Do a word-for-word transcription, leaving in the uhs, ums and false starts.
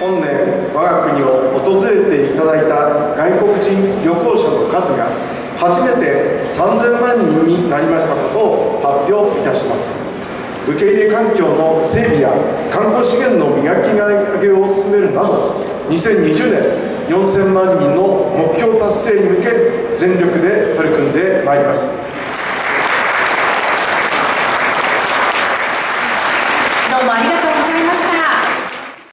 本年我が国を訪れていただいた外国人旅行者の数が初めてさんぜんまんにんになりましたことを発表いたします。受け入れ環境の整備や観光資源の磨き上げを進めるなど、にせんにじゅうねんよんせんまんにんの目標達成に向け全力で取り組んでまいります。